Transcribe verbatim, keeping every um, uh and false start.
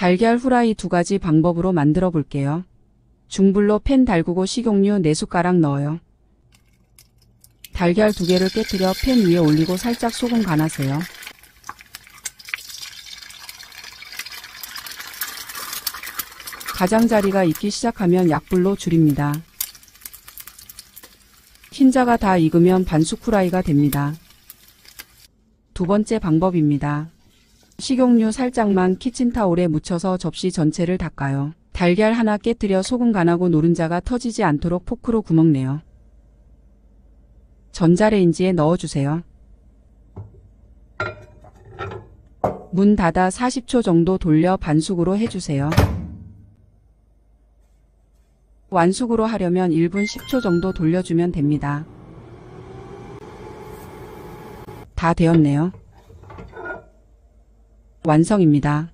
달걀 후라이 두 가지 방법으로 만들어 볼게요. 중불로 팬 달구고 식용유 네 숟가락 넣어요. 달걀 두 개를 깨뜨려 팬 위에 올리고 살짝 소금 간하세요. 가장자리가 익기 시작하면 약불로 줄입니다. 흰자가 다 익으면 반숙 후라이가 됩니다. 두 번째 방법입니다. 식용유 살짝만 키친타올에 묻혀서 접시 전체를 닦아요. 달걀 하나 깨뜨려 소금 간하고 노른자가 터지지 않도록 포크로 구멍 내요. 전자레인지에 넣어주세요. 문 닫아 사십 초 정도 돌려 반숙으로 해주세요. 완숙으로 하려면 일 분 십 초 정도 돌려주면 됩니다. 다 되었네요. 완성입니다.